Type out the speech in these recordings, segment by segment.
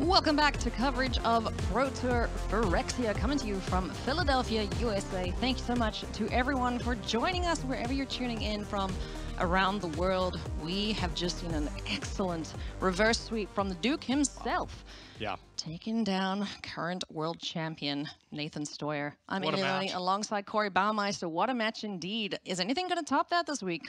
Welcome back to coverage of Pro Tour Phyrexia, coming to you from Philadelphia, USA. Thank you so much to everyone for joining us wherever you're tuning in from around the world. We have just seen an excellent reverse sweep from the Duke himself. Yeah. Taking down current world champion Nathan Stoyer. I'm in Italy alongside Corey Baumeister. What a match indeed. Is anything going to top that this week?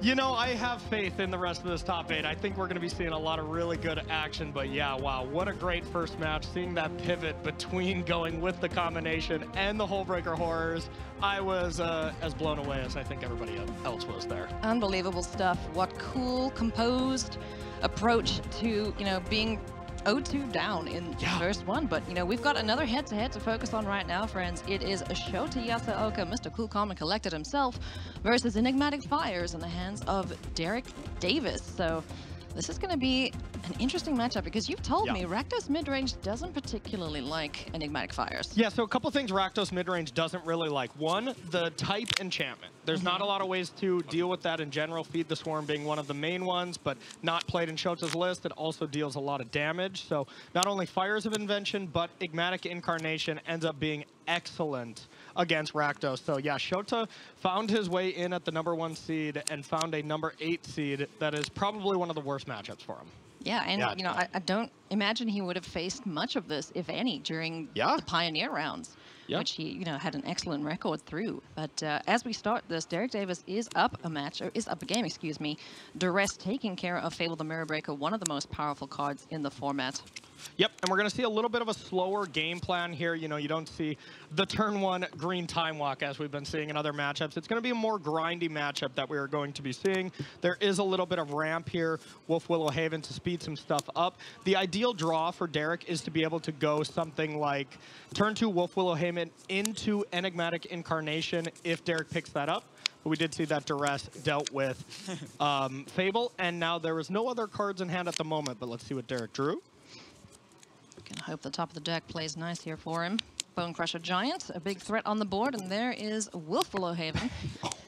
You know, I have faith in the rest of this top 8. I think we're going to be seeing a lot of really good action, but yeah, wow, what a great first match. Seeing that pivot between going with the combination and the Holebreaker Horrors, I was as blown away as I think everybody else was there. Unbelievable stuff. What cool, composed approach to, you know, being 0-2 down in the first one, but you know, we've got another head-to-head to focus on right now, friends. It is Shota Yasooka, Mr. Cool, Calm, and Collected himself, versus Enigmatic Fires in the hands of Derrick Davis. So this is going to be an interesting matchup because you've told me Rakdos Midrange doesn't particularly like Enigmatic Fires. Yeah, so a couple things Rakdos Midrange doesn't really like. One, the type enchantment. There's not a lot of ways to deal with that in general, Feed the Swarm being one of the main ones, but not played in Shota's list. It also deals a lot of damage. So not only Fires of Invention, but Enigmatic Incarnation ends up being excellent against Rakdos. So yeah, Shota found his way in at the #1 seed and found a #8 seed that is probably one of the worst matchups for him. Yeah, and you know, I don't imagine he would have faced much of this, if any, during the Pioneer rounds, which he, you know, had an excellent record through. But as we start this, Derrick Davis is up a match, or is up a game, excuse me. Duress taking care of Fable the Mirrorbreaker, one of the most powerful cards in the format. Yep, and we're going to see a little bit of a slower game plan here. You know, you don't see the turn 1 green time walk as we've been seeing in other matchups. It's going to be a more grindy matchup that we are going to be seeing. There is a little bit of ramp here, Wolfwillow Haven, to speed some stuff up. The ideal draw for Derrick is to be able to go something like turn 2 Wolfwillow Haven into Enigmatic Incarnation if Derrick picks that up. But we did see that Duress dealt with Fable, and now there was no other cards in hand at the moment, but let's see what Derrick drew. Can hope the top of the deck plays nice here for him. Bone Crusher Giant, a big threat on the board, and there is Wolfwillow Haven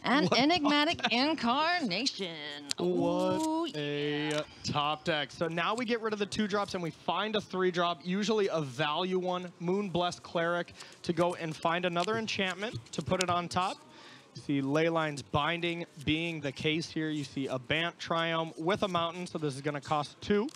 and Enigmatic Incarnation. What a top deck. So now we get rid of the 2-drops and we find a 3-drop, usually a value one, Moonblessed Cleric, to go and find another enchantment to put it on top. See Leyline's Binding being the case here. You see a Bant Triome with a Mountain, so this is going to cost 2.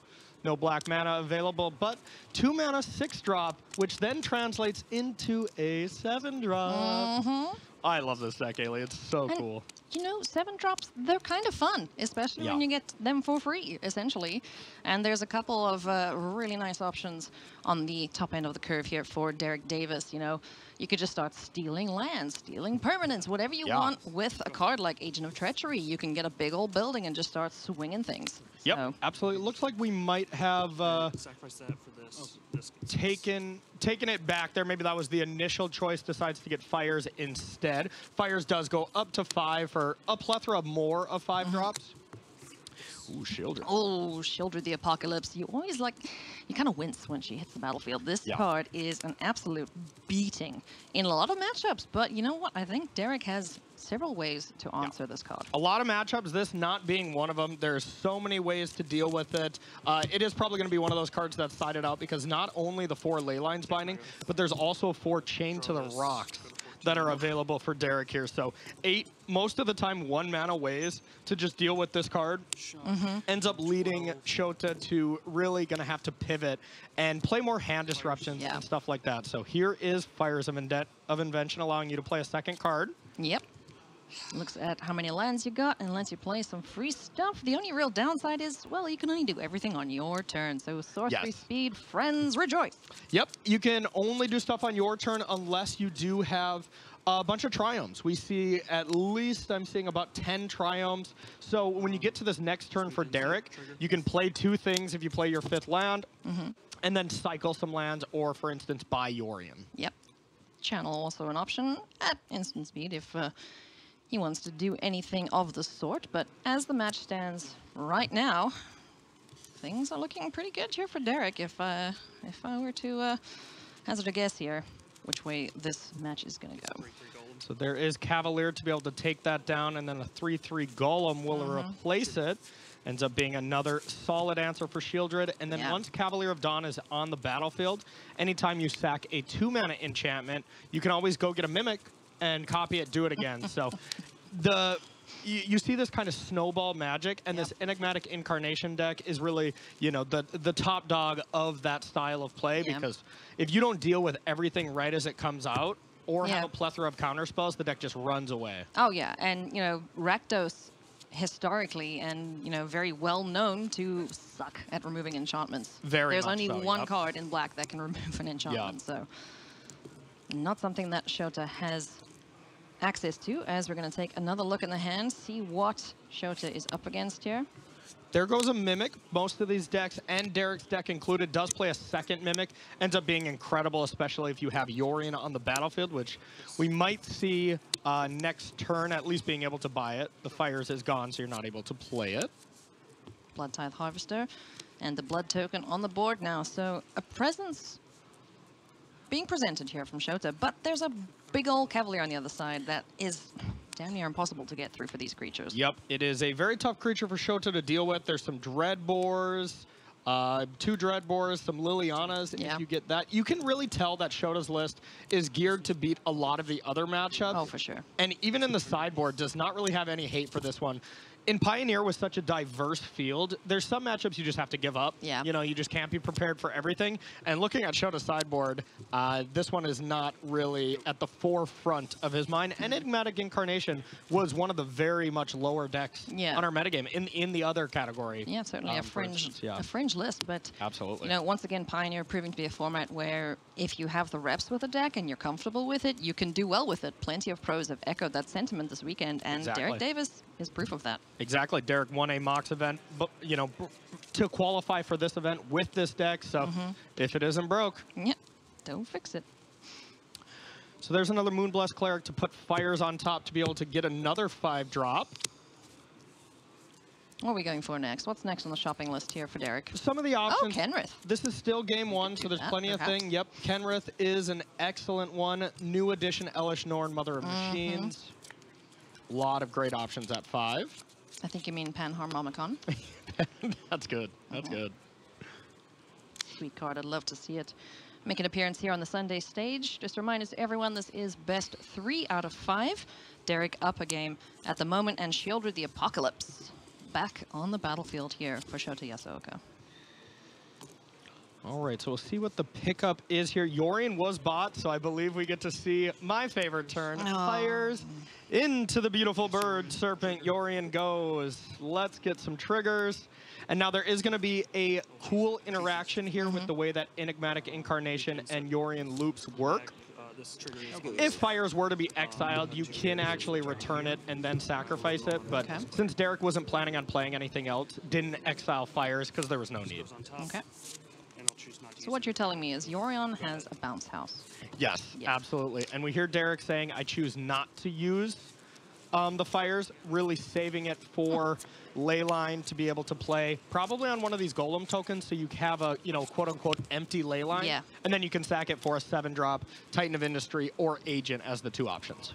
No black mana available, but 2 mana 6-drop, which then translates into a 7-drop. I love this deck, Ailey. It's so cool. You know, 7-drops, they're kind of fun, especially when you get them for free, essentially. And there's a couple of really nice options on the top end of the curve here for Derrick Davis. You know, you could just start stealing lands, stealing permanents, whatever you want with a card like Agent of Treachery. You can get a big old building and just start swinging things. Yep, so absolutely. It looks like we might have sacrifice that for this. Taking it back there. Maybe that was the initial choice, decides to get Fires instead. Fires does go up to 5 for a plethora of more of 5-drops. Ooh, Sheoldred. Oh, Sheoldred the Apocalypse. You always like, you kind of wince when she hits the battlefield. This card is an absolute beating in a lot of matchups, but you know what? I think Derrick has several ways to answer this card. A lot of matchups, this not being one of them. There's so many ways to deal with it. It is probably going to be one of those cards that's sided out because not only the 4 Leyline's Binding, but there's also 4 Chain to the Rocks that are available for Derrick here. So 8, most of the time 1 mana ways to just deal with this card. Ends up leading Shota to really going to have to pivot and play more hand disruptions and stuff like that. So here is Fires of Invention, allowing you to play a 2nd card. Yep. Looks at how many lands you got and lets you play some free stuff. The only real downside is, well, you can only do everything on your turn. So sorcery speed, friends, rejoice. Yep, you can only do stuff on your turn unless you do have a bunch of triomes. We see at least, I'm seeing about 10 triomes. So when you get to this next turn for Derrick, you can play 2 things if you play your 5th land, and then cycle some lands or, for instance, buy Yorion. Yep. Channel also an option at instant speed if he wants to do anything of the sort, but as the match stands right now, things are looking pretty good here for Derrick. If I were to hazard a guess here, which way this match is going to go. So there is Cavalier to be able to take that down, and then a 3-3 Golem will replace it. Ends up being another solid answer for Sheoldred. And then once Cavalier of Dawn is on the battlefield, anytime you sack a 2-mana enchantment, you can always go get a Mimic and copy it, do it again. So the... You see this kind of snowball magic, and this Enigmatic Incarnation deck is really, you know, the top dog of that style of play, because if you don't deal with everything right as it comes out, or have a plethora of counterspells, the deck just runs away. Oh, yeah, and, you know, Rakdos historically and, you know, very well known to suck at removing enchantments. There's only one card in black that can remove an enchantment, so not something that Shota has access to, as we're going to take another look in the hand, see what Shota is up against here. There goes a Mimic. Most of these decks, and Derek's deck included, does play a second Mimic. Ends up being incredible, especially if you have Yorion on the battlefield, which we might see next turn, at least being able to buy it. The Fires is gone, so you're not able to play it. Blood Tithe Harvester and the Blood Token on the board now. So a presence being presented here from Shota, but there's a big old Cavalier on the other side that is damn near impossible to get through for these creatures. Yep, it is a very tough creature for Shota to deal with. There's some Dread Boars, 2 Dread Boars, some Lilianas. If you get that, you can really tell that Shota's list is geared to beat a lot of the other matchups. Oh, for sure. And even in the sideboard, does not really have any hate for this one. In Pioneer, with such a diverse field, there's some matchups you just have to give up. Yeah. You know, you just can't be prepared for everything. And looking at Shota's sideboard, this one is not really at the forefront of his mind. Enigmatic Incarnation was one of the very much lower decks on our metagame in the other category. Yeah, certainly a fringe list, but absolutely. You know, once again, Pioneer proving to be a format where if you have the reps with a deck and you're comfortable with it, you can do well with it. Plenty of pros have echoed that sentiment this weekend, and Derrick Davis is proof of that. Exactly. Derrick won a Mox event, but, you know, to qualify for this event with this deck. So if it isn't broke, don't fix it. So there's another Moonblessed Cleric to put Fires on top to be able to get another 5-drop. What are we going for next? What's next on the shopping list here for Derrick? Some of the options. Oh, Kenrith. This is still game one, so there's plenty of things. Yep, Kenrith is an excellent one. New addition, Elesh Norn, Mother of Machines. A lot of great options at 5. I think you mean Panharmonicon. That's good. That's good. Sweet card. I'd love to see it make an appearance here on the Sunday stage. Just a reminder to everyone, this is best 3 out of 5. Derrick up a game at the moment, and Sheoldred the Apocalypse back on the battlefield here for Shota Yasooka. All right, so we'll see what the pickup is here. Yorion was bought, so I believe we get to see my favorite turn. Fires into the beautiful bird serpent. Yorion goes. Let's get some triggers. And now there is going to be a cool interaction here with the way that Enigmatic Incarnation and Yorion loops work. If Fires were to be exiled, you can actually return it and then sacrifice it. But since Derrick wasn't planning on playing anything else, didn't exile Fires because there was no need. Okay. So what you're telling me is Yorion has a bounce house. Yes, absolutely. And we hear Derrick saying, I choose not to use the Fires, really saving it for Leyline to be able to play probably on one of these Golem tokens, so you have a, you know, quote-unquote empty Leyline. Yeah. And then you can sack it for a 7-drop, Titan of Industry, or Agent as the 2 options.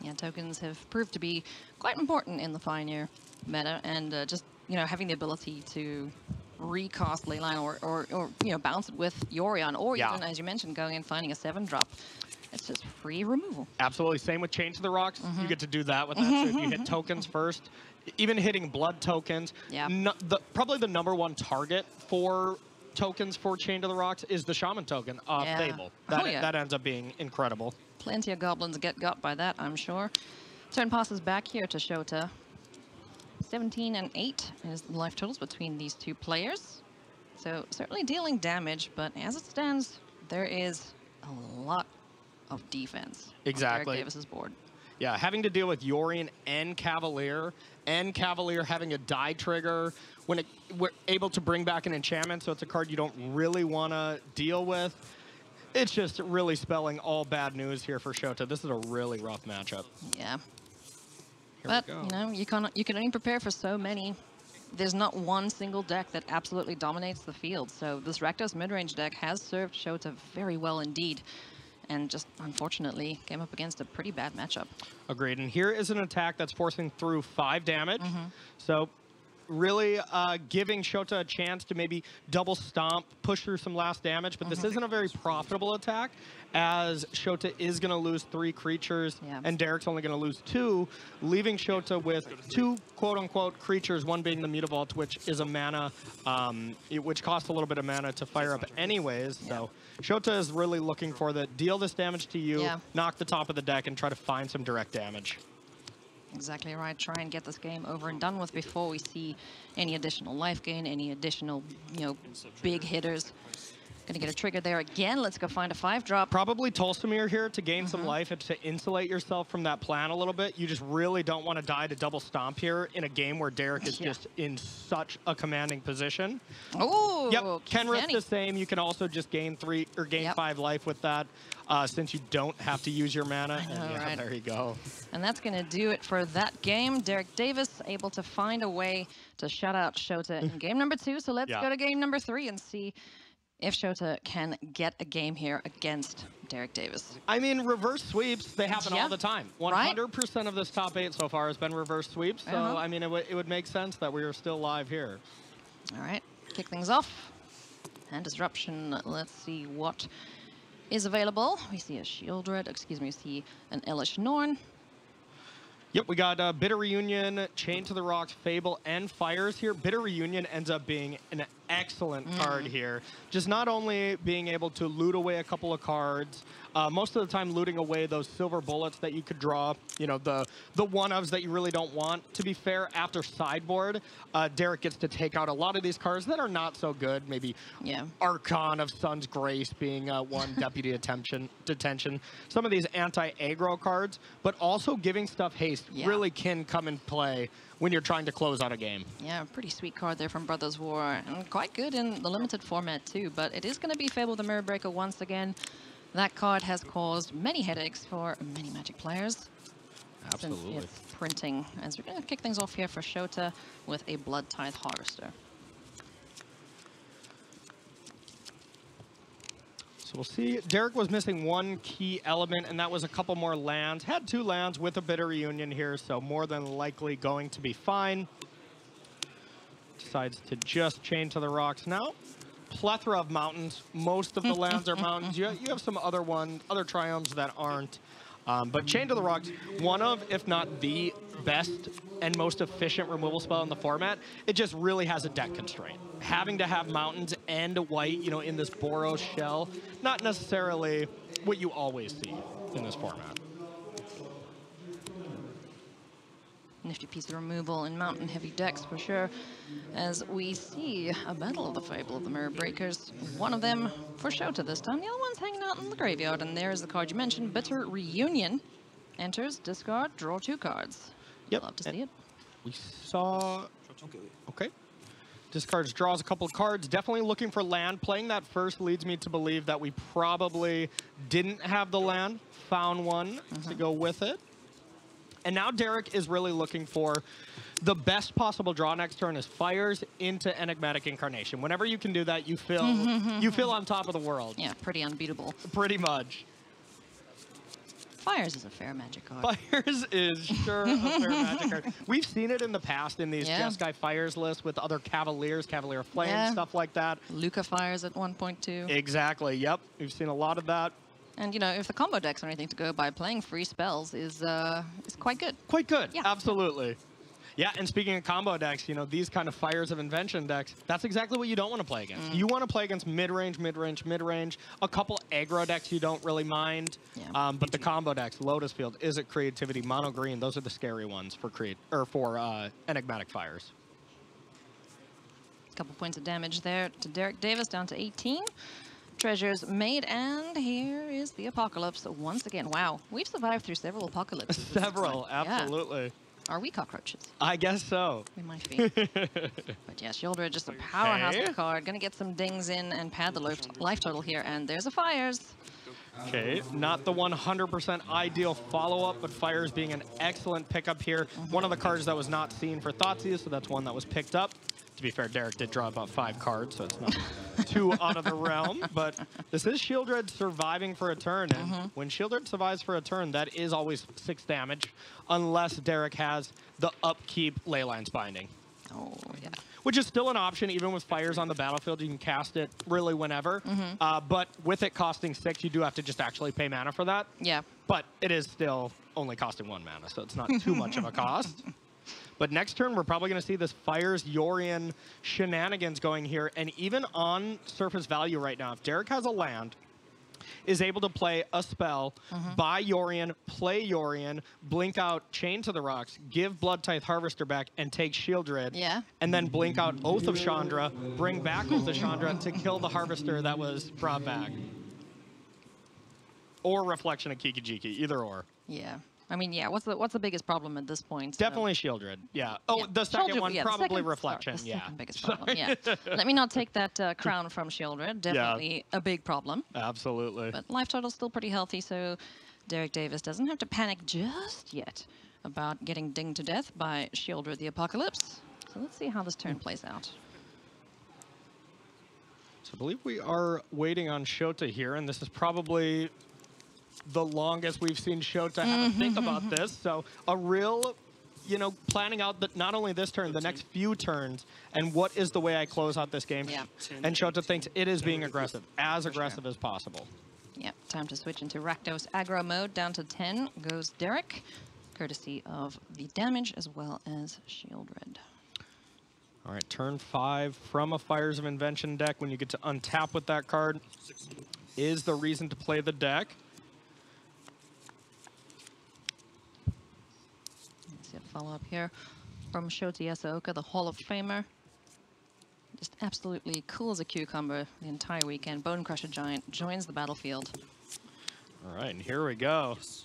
Yeah, tokens have proved to be quite important in the Pioneer meta, and just, you know, having the ability to recast Leyline or you know, bounce it with Yorion, or even, as you mentioned, going and finding a 7-drop. It's just free removal. Absolutely. Same with Chain to the Rocks. You get to do that with that. So if you hit tokens first, even hitting blood tokens, probably the #1 target for tokens for Chain to the Rocks is the Shaman token off Fable. That ends up being incredible. Plenty of goblins get got by that, I'm sure. Turn passes back here to Shota. 17 and 8 is the life totals between these 2 players. So certainly dealing damage, but as it stands, there is a lot of defense on Derrick Davis's board. Yeah, having to deal with Yorion and Cavalier having a die trigger when we're able to bring back an enchantment, so it's a card you don't really want to deal with. It's just really spelling all bad news here for Shota. This is a really rough matchup. Yeah. But, you know, you can only prepare for so many. There's not one single deck that absolutely dominates the field. So this Rakdos Midrange deck has served Shota very well indeed. and just unfortunately came up against a pretty bad matchup. Agreed, and here is an attack that's forcing through 5 damage. So really giving Shota a chance to maybe double stomp, push through some last damage, but this isn't a very profitable attack, as Shota is going to lose 3 creatures, and Derek's only going to lose 2, leaving Shota with 2 quote-unquote creatures, one being the Mutavault, which is a mana, which costs a little bit of mana to fire up anyways, so Shota is really looking for the deal this damage to you, knock the top of the deck, and try to find some direct damage. Exactly right. Try and get this game over and done with before we see any additional life gain, any additional, you know, big hitters. Gonna get a trigger there again. Let's go find a 5-drop. Probably Tolstamir here to gain some life and to insulate yourself from that plan a little bit. You just really don't want to die to double stomp here in a game where Derrick is just in such a commanding position. Oh, yep. Kenrith the same. You can also just gain 3 or gain 5 life with that, since you don't have to use your mana. I know, and there you go. And that's gonna do it for that game. Derrick Davis able to find a way to shut out Shota in game number 2. So let's go to game number 3 and see if Shota can get a game here against Derrick Davis. I mean, reverse sweeps, they happen all the time. 100% of this top 8 so far has been reverse sweeps, so I mean, it would make sense that we are still live here. All right, kick things off. And disruption, let's see what is available. We see a Sheoldred, excuse me, we see an Elesh Norn. Yep, we got Bitter Reunion, Chain to the Rocks, Fable, and Fires here. Bitter Reunion ends up being an excellent card here. Just not only being able to loot away a couple of cards, most of the time looting away those silver bullets that you could draw, you know, the one-ofs that you really don't want. To be fair, after sideboard, Derrick gets to take out a lot of these cards that are not so good. Maybe Archon of Sun's Grace being one, Deputy Detention. Some of these anti-aggro cards, but also giving stuff haste. Really can come and play when you're trying to close out a game. Yeah, pretty sweet card there from Brothers War, and quite good in the limited format too, but it is going to be Fable the Mirrorbreaker once again. That card has caused many headaches for many Magic players. Absolutely. Since it's printing. And so we're going to kick things off here for Shota with a Blood Tithe Harvester. So we'll see, Derrick was missing one key element, and that was a couple more lands. Had 2 lands with a Bitter Reunion here, so more than likely going to be fine. Decides to just Chain to the Rocks now. Plethora of mountains. Most of the lands are mountains. You have some other triomes that aren't. But Chain to the Rocks, one of, if not the best and most efficient removal spell in the format. It just really has a deck constraint. Having to have mountains and white, you know, in this Boros shell, not necessarily what you always see in this format. Nifty piece of removal in mountain-heavy decks for sure, as we see a battle of the Fable of the Mirrorbreakers. One of them for Shota this time, the other one's hanging out in the graveyard, and there's the card you mentioned, Bitter Reunion. Enters, discard, draw 2 cards. Yep. Love to see it. We saw... Okay. Discards, draws a couple of cards. Definitely looking for land. Playing that first leads me to believe that we probably didn't have the land. Found one to go with it. And now Derrick is really looking for the best possible draw next turn is Fires into Enigmatic Incarnation. Whenever you can do that, you feel, on top of the world. Yeah, pretty unbeatable. Pretty much. Fires is a fair Magic card. Fires is sure a fair Magic card. We've seen it in the past in these Jeskai Fires lists with other Cavaliers, Cavalier of Flame, stuff like that. Luca Fires at 1.2. Exactly, yep. We've seen a lot of that. And, you know, if the combo decks are anything to go by, playing free spells is quite good. Quite good, absolutely. Yeah, and speaking of combo decks, you know, these kind of Fires of Invention decks, that's exactly what you don't want to play against. You want to play against mid-range, mid-range, mid-range. A couple aggro decks you don't really mind, but the combo decks, Lotus Field, Is It Creativity, Mono Green, those are the scary ones for Enigmatic Fires. A couple points of damage there to Derrick Davis, down to 18. Treasures made, and here is the Apocalypse once again. Wow, we've survived through several apocalypses. Several, absolutely. Yeah. Are we cockroaches? I guess so. We might be. But yeah, Sheoldred just a powerhouse card. Gonna get some dings in and pad the life total here, and there's a Fires. Okay, not the 100% ideal follow-up, but Fires being an excellent pickup here. One of the cards that was not seen for Thoughtseize, so that's one that was picked up. To be fair, Derrick did draw about 5 cards, so it's not to Another Realm, but this is Sheoldred surviving for a turn, and when Sheoldred survives for a turn, that is always 6 damage, unless Derrick has the upkeep Leyline's Binding. Oh, yeah. Which is still an option, even with fires on the battlefield. You can cast it really whenever. But with it costing 6, you do have to just actually pay mana for that. Yeah. But it is still only costing 1 mana, so it's not too much of a cost. But next turn, we're probably going to see this Fires Yorion shenanigans going here. And even on surface value right now, if Derrick has a land, is able to play a spell, buy Yorion, play Yorion, blink out Chain to the Rocks, give Blood Tithe Harvester back, and take Sheoldred. Yeah. And then blink out Oath of Chandra, bring back Oath of Chandra to kill the Harvester that was brought back. Or Reflection of Kikijiki, either or. Yeah. I mean, yeah, what's the biggest problem at this point? So. Definitely Sheoldred, yeah. Oh, yeah. The second Sheoldred, one, yeah, probably the second, Reflection, sorry, the yeah. Second biggest problem, yeah. Let me not take that crown from Sheoldred, definitely a big problem. Absolutely. But Life Total's still pretty healthy, so Derrick Davis doesn't have to panic just yet about getting dinged to death by Sheoldred the Apocalypse. So let's see how this turn plays out. So I believe we are waiting on Shota here, and this is probably the longest we've seen Shota have to think about this. So a real, you know, planning out that not only this turn, the next few turns, and what is the way I close out this game. Yeah. And Shota thinks it is being aggressive, as aggressive as possible. Yep, time to switch into Rakdos aggro mode. Down to 10 goes Derrick, courtesy of the damage as well as Sheoldred. All right, turn 5 from a Fires of Invention deck. When you get to untap with that card, is the reason to play the deck. Follow-up here from Shota Yasooka, the Hall of Famer. Just absolutely cool as a cucumber the entire weekend. Bone Crusher Giant joins the battlefield. All right, and here we go. Yes.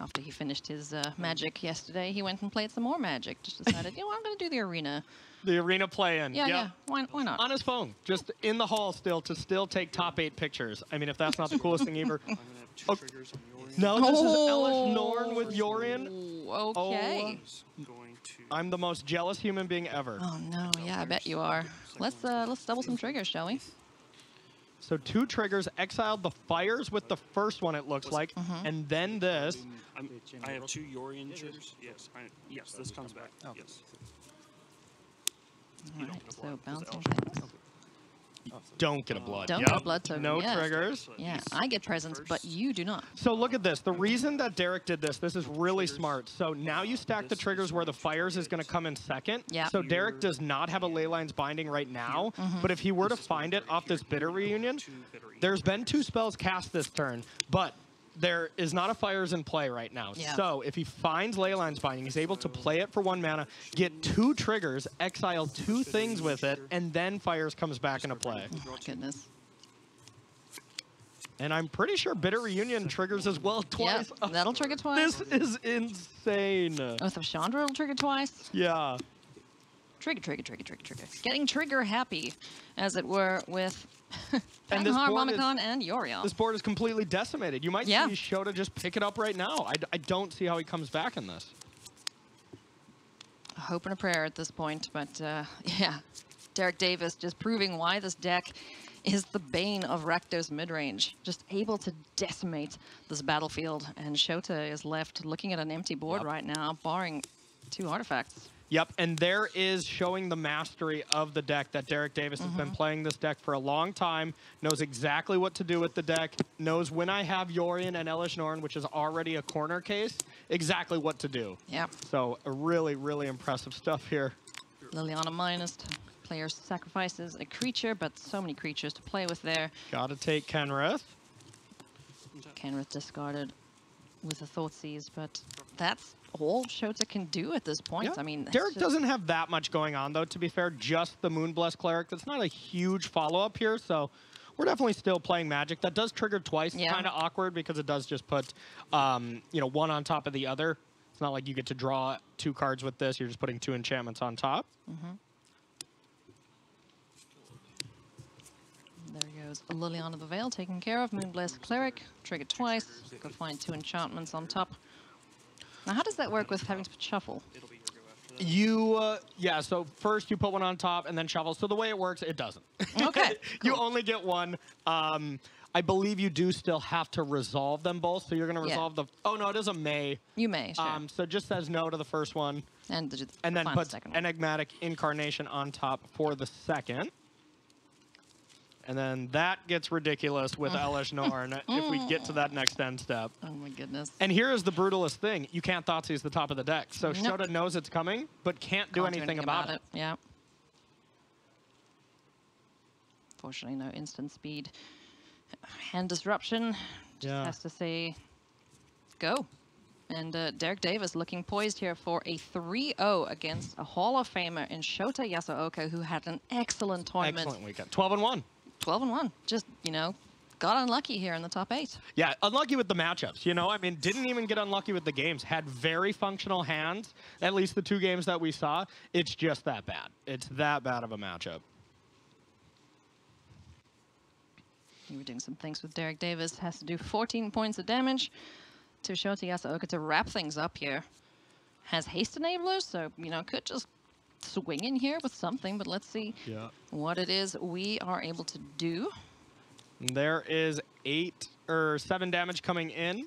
After he finished his Magic yesterday, he went and played some more Magic. Just decided, you know what, I'm going to do the Arena. The Arena play-in. Yeah, yeah. Why not? On his phone, just in the hall still, to still take top 8 pictures. I mean, if that's not the coolest thing ever. Oh. No, this is Elesh Norn with Yorion. Okay. I'm the most jealous human being ever. Oh no, yeah, I bet you are. Let's double some triggers, shall we? So 2 triggers, exiled the fires with the first one, it looks like, and then this. I have 2 Yorion triggers. Yes, yes, this comes back. Oh. Yes. All right, so bouncing things. Don't get a blood. Don't get a blood token. No triggers. Yeah, I get presents, but you do not. So look at this. The reason that Derrick did this is really smart. So now you stack the triggers where the fires is going to come in second. Yeah. So Derrick does not have a Leyline's Binding right now, but if he were to find it off this Bitter Reunion, there's been 2 spells cast this turn, but there is not a Fires in play right now. Yeah. So if he finds Leyline's Binding, he's able to play it for 1 mana, get 2 triggers, exile 2 things with it, and then Fires comes back into play. Oh, my goodness. And I'm pretty sure Bitter Reunion triggers as well twice. Yeah, that'll trigger twice. This is insane. Oath of Chandra will trigger twice. Yeah. Trigger. Getting trigger happy, as it were, with Tanghar, Momicon, and Yorion. This board is completely decimated. You might see Shota just pick it up right now. I don't see how he comes back in this. A hope and a prayer at this point, but yeah. Derrick Davis just proving why this deck is the bane of Rakdos Midrange. Just able to decimate this battlefield, and Shota is left looking at an empty board right now, barring 2 artifacts. Yep, and there is showing the mastery of the deck that Derrick Davis has been playing this deck for a long time, knows exactly what to do with the deck, knows when I have Yorion and Elesh Norn, which is already a corner case, exactly what to do. Yep. So really, really impressive stuff here. Liliana minus. Player sacrifices a creature, but so many creatures to play with there. Gotta take Kenrith. Kenrith discarded with a Thoughtseize, but that's all Shota can do at this point. I mean, Derrick doesn't have that much going on, though, to be fair. Just the Moonblessed Cleric. That's not a huge follow-up here, so we're definitely still playing Magic. That does trigger twice. It's kind of awkward because it does just put, you know, 1 on top of the other. It's not like you get to draw 2 cards with this. You're just putting 2 enchantments on top. There goes Liliana the Veil taken care of. Moonblessed Cleric, triggered twice. Go find 2 enchantments on top. Now, how does that work with having to shuffle? You, yeah, so first you put one on top and then shovel. So the way it works, it doesn't. Okay. You only get one. I believe you do still have to resolve them both. So you're going to resolve the, oh no, it is a may. You may, sure. So it just says no to the first one. And, then puts Enigmatic Incarnation on top for the second. And then that gets ridiculous with Elesh Norn if we get to that next end step. Oh my goodness. And here is the brutalist thing. You can't Thoughtseize the top of the deck. So nope. Shota knows it's coming, but can't do anything about it. Yeah. Fortunately, no instant speed. Hand disruption. Just has to say go. And Derrick Davis looking poised here for a 3-0 against a Hall of Famer in Shota Yasooka, who had an excellent tournament. Excellent weekend. 12-1. 12-1. Just, you know, got unlucky here in the top 8. Yeah, unlucky with the matchups, you know? I mean, didn't even get unlucky with the games. Had very functional hands, at least the two games that we saw. It's just that bad. It's that bad of a matchup. You were doing some things with Derrick Davis. Has to do 14 points of damage to Shota Yasooka to wrap things up here. Has haste enablers, so, you know, could just swing in here with something, but let's see what it is we are able to do. There is 7 damage coming in.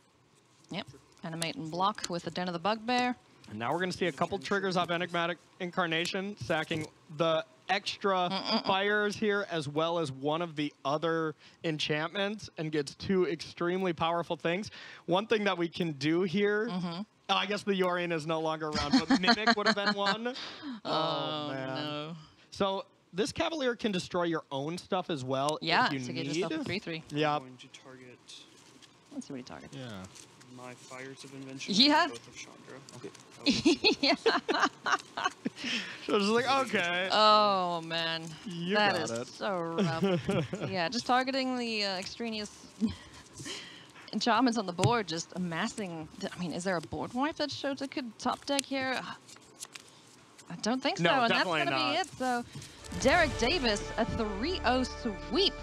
Yep. Animate and block with the Den of the Bugbear. And now we're going to see a couple triggers off Enigmatic Incarnation, sacking the extra fires here, as well as one of the other enchantments, and gets 2 extremely powerful things. One thing that we can do here... Oh, I guess the Yorion is no longer around, but Mimic would have been one. Oh, man. No. So this Cavalier can destroy your own stuff as well. Yeah, if you need. Get yourself a 3-3. Yeah. I'm going to target... Let's see what he targets. Yeah. My Fires of Invention. Yeah. Oath of Chandra. Okay. Yeah. So I was just like, okay. Oh, man. You got it. That is so rough. Yeah, just targeting the extraneous... enchantments on the board, just amassing. I mean, is there a board wipe that Shota could top deck here? I don't think so, no, and that's going to be it. So, Derrick Davis, a 3-0 sweep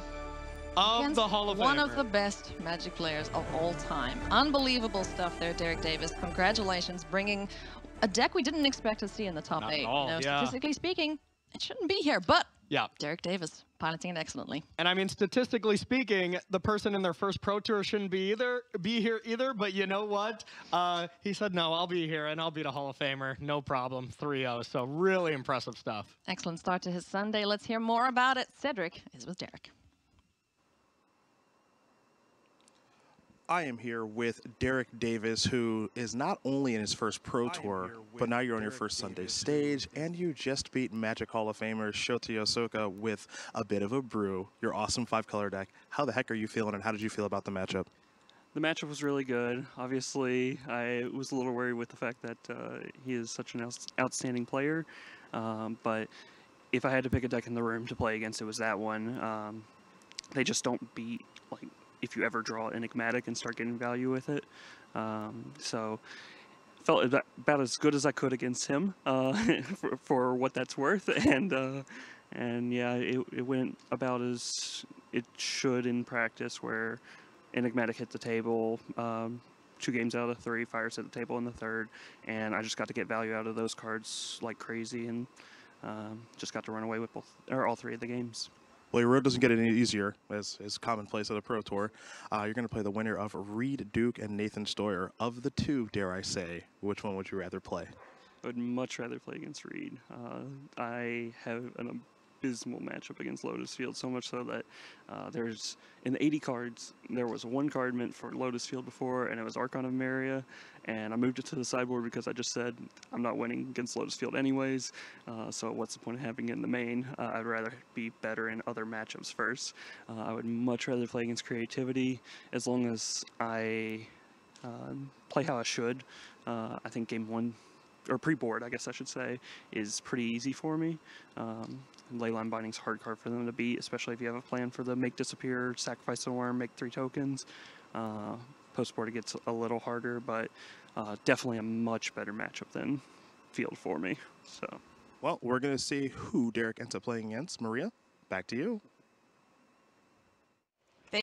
of the Hall of Famer. One of the best Magic players of all time. Unbelievable stuff there, Derrick Davis. Congratulations, bringing a deck we didn't expect to see in the top 8. Not at all, you know, statistically speaking, it shouldn't be here, but Derrick Davis piloting it excellently. And I mean, statistically speaking, the person in their first Pro Tour shouldn't be here either, but you know what? He said, no, I'll be here, and I'll be the Hall of Famer. No problem. 3-0, so really impressive stuff. Excellent start to his Sunday. Let's hear more about it. Cedric is with Derrick. I am here with Derrick Davis, who is not only in his first Pro Tour, but now you're on your first Sunday stage, and you just beat Magic Hall of Famer Shota Yasooka with a bit of a brew, your awesome 5-color deck. How the heck are you feeling, and how did you feel about the matchup? The matchup was really good. Obviously, I was a little worried with the fact that he is such an outstanding player, but if I had to pick a deck in the room to play against, it was that one. They just don't beat, like, if you ever draw Enigmatic and start getting value with it. So felt about as good as I could against him for what that's worth. And yeah, it went about as it should in practice, where Enigmatic hit the table 2 games out of 3, Fires hit the table in the 3rd, and I just got to get value out of those cards like crazy, and just got to run away with all 3 of the games. Well, your road doesn't get any easier, as is commonplace at the Pro Tour. You're going to play the winner of Reed Duke and Nathan Stoyer. Of the two, dare I say, which one would you rather play? I would much rather play against Reed. I have an abysmal matchup against Lotus Field, so much so that there's, in the 80 cards, there was one card meant for Lotus Field before, and it was Archon of Maria, and I moved it to the sideboard because I just said, I'm not winning against Lotus Field anyways, so what's the point of having it in the main? I'd rather be better in other matchups first. I would much rather play against Creativity, as long as I play how I should. I think game 1, or pre-board, I guess I should say, is pretty easy for me. Leyline Binding's hard card for them to beat, especially if you have a plan for the make disappear, sacrifice the worm, make 3 tokens. Post-board it gets a little harder, but definitely a much better matchup than Field for me. So, well, we're going to see who Derrick ends up playing against. Maria, back to you.